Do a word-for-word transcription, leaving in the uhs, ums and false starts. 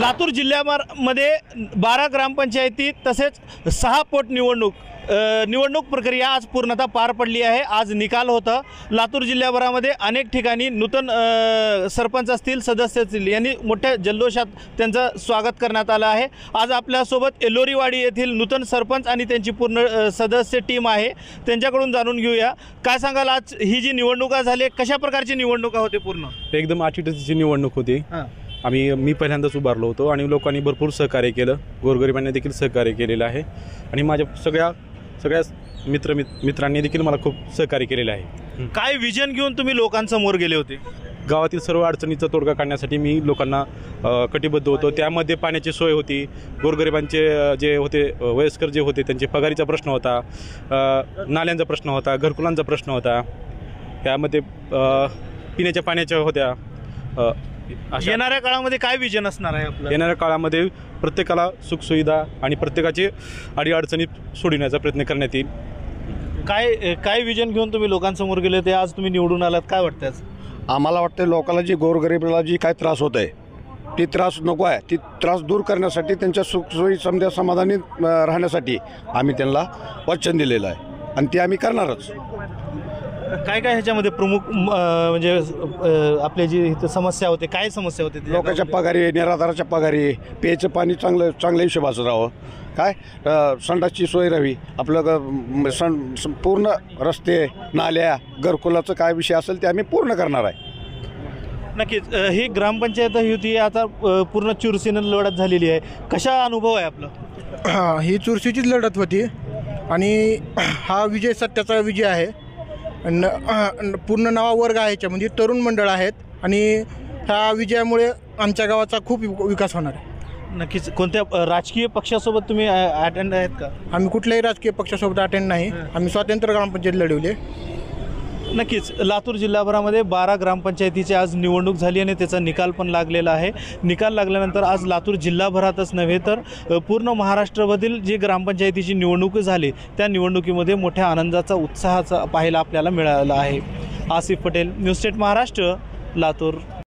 लातूर जिल्ह्यामध्ये बारा ग्रामपंचायती तसेच सहा पोटनिवडणूक निवडणूक प्रक्रिया आज पूर्णतः पार पडली आहे। आज निकाल होता। लातूर जिल्ह्याभरामध्ये अनेक ठिकाणी नूतन सरपंच असतील, सदस्य असतील यांनी मोठ्या जल्लोषात त्यांचं स्वागत करण्यात आलं आहे। आज आपल्यासोबत एलोरीवाडी येथील नूतन सरपंच आणि त्यांची पूर्ण सदस्य टीम आहे, त्यांच्याकडून जाणून घेऊया। काय सांगाल, आज ही जी निवडणूका झाली कशा प्रकारची निवडणूक होते? पूर्ण एकदम अटीतटीची निवडणूक होती। आम्ही मी पहिल्यांदाच उभारलो होतो आणि लोकांनी भरपूर सहकार्य केलं, गोरगरिबांनी देखील सहकार्य केलेलं आहे आणि माझ्या सगळ्या सगळ्या मित्र मित्रांनी देखील मला खूप सहकार्य केलेलं आहे। काय विजन घेऊन तुम्ही लोकांसमोर गेले होते? गावातील सर्व अडचणीचा तोडगा काढण्यासाठी मी लोकांना कटिबद्ध होतो। त्यामध्ये पाण्याची सोय होती, गोरगरिबांचे जे होते वयस्कर जे होते त्यांचे पगारीचा प्रश्न होता, नाल्यांचा प्रश्न होता, घरकुलांचा प्रश्न होता, त्यामध्ये पिण्याच्या पाण्याच्या होत्या। येणाऱ्या काळामध्ये काय विजन असणार आहे आपलं? येणाऱ्या काळामध्ये प्रत्येकाला सुखसुविधा आणि प्रत्येकाची अडीअडचणी सोडवण्याचा प्रयत्न करण्यात येईल। काय काय विजन घेऊन तुम्ही लोकांसमोर गेले ते आज तुम्ही निवडून आलात, काय वाटतं? आम्हाला वाटतं लोकांना जी गोरगरिबाला जी काय त्रास होत आहे ती त्रास नको आहे, ती त्रास दूर करण्यासाठी त्यांच्या सुखसोयी समजा समाधानी राहण्यासाठी आम्ही त्यांना वचन दिलेलं आहे आणि ते आम्ही करणारच। काय काय ह्याच्यामध्ये प्रमुख म्हणजे आपले जी समस्या होते, काय समस्या होते? लोकांच्या पगारी, निराधाराच्या पगारी, पेयचं पाणी चांगलं चांगल्या हिशोबाचं राहावं, काय संडासची सोय राहावी, आपलं सं पूर्ण रस्ते नाल्या घरकुलाचं काय विषय असेल ते आम्ही पूर्ण करणार आहे। नक्कीच ही ग्रामपंचायत ही होती, आता पूर्ण चुरशीनं लढत झालेली आहे, कशा अनुभव आहे आपला? ही चुरशीचीच लढत होती आणि हा विजय सत्याचा विजय आहे। न पूर्ण नवा वर्ग आहे याच्यामध्ये, तरुण मंडळ आहेत आणि ह्या विजयामुळे आमच्या गावाचा खूप विकास होणार आहे। नक्कीच. कोणत्या राजकीय पक्षासोबत तुम्ही अटेंड आहेत का? आम्ही कुठल्याही राजकीय पक्षासोबत अटेंड नाही, आम्ही स्वातंत्र्य ग्रामपंचायत लढवले। नक्कीच लातूर जिल्हाभरामध्ये बारा ग्रामपंचायतीची आज निवडणूक झाली आणि त्याचा निकाल पण लागलेला आहे। निकाल लागल्यानंतर आज लातूर जिल्हाभरातच नव्हे तर पूर्ण महाराष्ट्रमधील जी ग्रामपंचायतीची निवडणूक झाली त्या निवडणुकीमध्ये मोठ्या आनंदाचा उत्साहाचा पाहायला आपल्याला मिळाला आहे। Ashif Patel, news state Maharashtra, Latur.